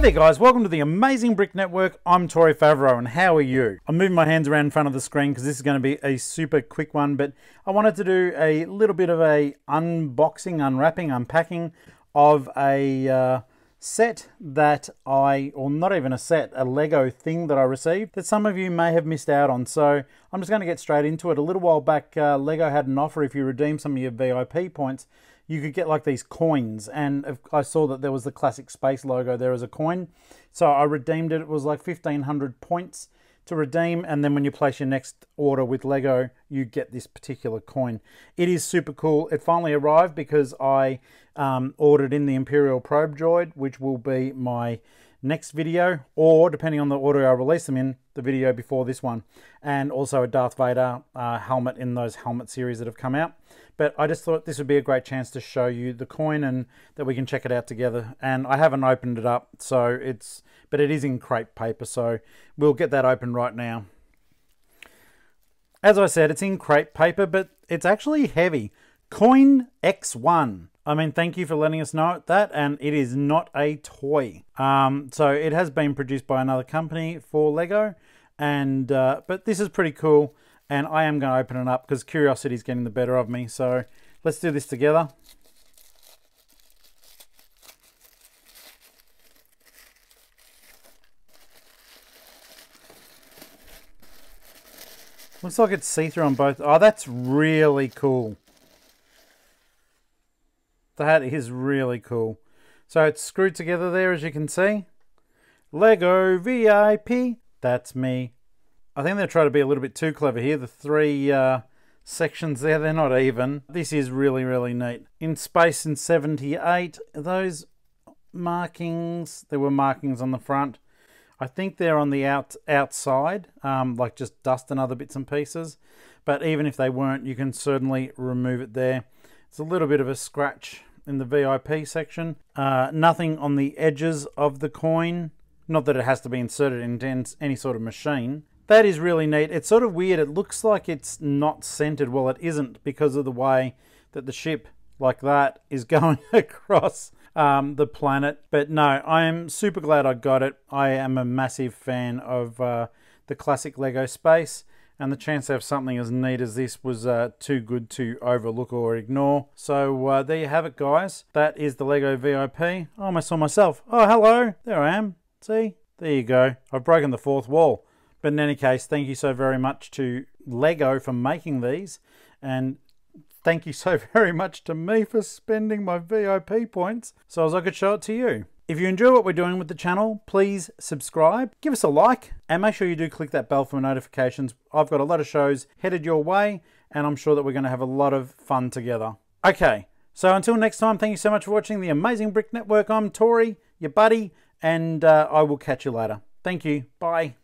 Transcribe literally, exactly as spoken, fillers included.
Hi there guys, welcome to the Amazing Brick Network. I'm Tory Favreau and how are you? I'm moving my hands around in front of the screen because this is going to be a super quick one, but I wanted to do a little bit of a unboxing, unwrapping, unpacking of a uh, set that I, or not even a set, a Lego thing that I received that some of you may have missed out on. So I'm just going to get straight into it. A little while back, uh, Lego had an offer if you redeem some of your V I P points. You could get like these coins, and I saw that there was the classic space logo there as a coin. So I redeemed it. It was like fifteen hundred points to redeem, and then when you place your next order with Lego, you get this particular coin. It is super cool. It finally arrived because I um, ordered in the Imperial Probe Droid, which will be my next video, or depending on the order I release them in, the video before this one, and also a Darth Vader uh, helmet in those helmet series that have come out. But I just thought this would be a great chance to show you the coin and that we can check it out together. And I haven't opened it up, so it's, but it is in crepe paper, so we'll get that open right now. As I said, it's in crepe paper, but it's actually heavy. Coin X one. I mean, thank you for letting us know that, and it is not a toy. Um, so it has been produced by another company for Lego, and uh, but this is pretty cool. And I am going to open it up because curiosity is getting the better of me. So let's do this together. Looks like it's see-through on both. Oh, that's really coll. That is really cool. So it's screwed together there, as you can see. Lego V I P. That's me. I think they're trying to be a little bit too clever here. The three uh, sections there, they're not even. This is really, really neat. In space in seventy-eight, those markings, there were markings on the front. I think they're on the out, outside, um, like just dust and other bits and pieces. But even if they weren't, you can certainly remove it there. It's a little bit of a scratch in the V I P section. Uh, nothing on the edges of the coin. Not that it has to be inserted into any sort of machine. That is really neat. It's sort of weird. It looks like it's not centered. Well, it isn't because of the way that the ship like that is going across um, the planet. But no, I am super glad I got it. I am a massive fan of uh, the classic Lego space, and the chance to have something as neat as this was uh, too good to overlook or ignore. So uh, there you have it, guys. That is the Lego V I P. I almost saw myself. Oh, hello. There I am. See? There you go. I've broken the fourth wall. But in any case, thank you so very much to Lego for making these. And thank you so very much to me for spending my V I P points so as I could show it to you. If you enjoy what we're doing with the channel, please subscribe, give us a like, and make sure you do click that bell for notifications. I've got a lot of shows headed your way, and I'm sure that we're going to have a lot of fun together. Okay, so until next time, thank you so much for watching the Amazing Brick Network. I'm Tory, your buddy, and uh, I will catch you later. Thank you. Bye.